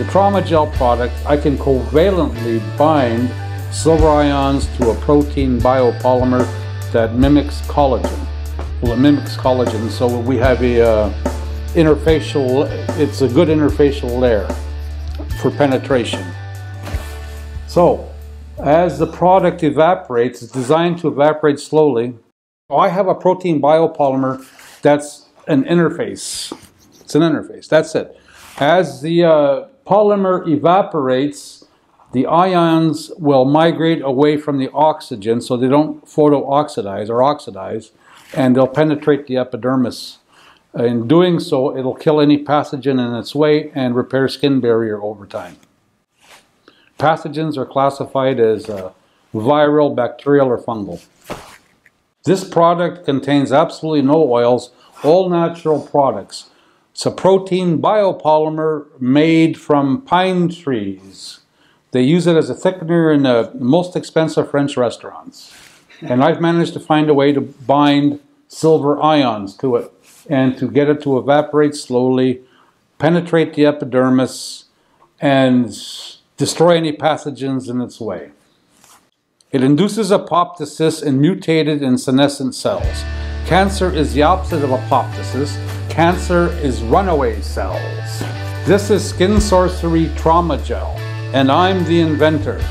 the Trauma Gel product, I can covalently bind silver ions to a protein biopolymer that mimics collagen. Well, it mimics collagen, so we have a interfacial, it's a good interfacial layer for penetration. So, as the product evaporates, it's designed to evaporate slowly. I have a protein biopolymer that's an interface. It's an interface, that's it. As the polymer evaporates, the ions will migrate away from the oxygen so they don't photo-oxidize or oxidize, and they'll penetrate the epidermis. In doing so, it'll kill any pathogen in its way and repair skin barrier over time. Pathogens are classified as viral, bacterial, or fungal. This product contains absolutely no oils, all natural products. It's a protein biopolymer made from pine trees. They use it as a thickener in the most expensive French restaurants. And I've managed to find a way to bind silver ions to it and to get it to evaporate slowly, penetrate the epidermis, and destroy any pathogens in its way. It induces apoptosis in mutated and senescent cells. Cancer is the opposite of apoptosis. Cancer is runaway cells. This is Skin Sorcery Trauma Gel, and I'm the inventor.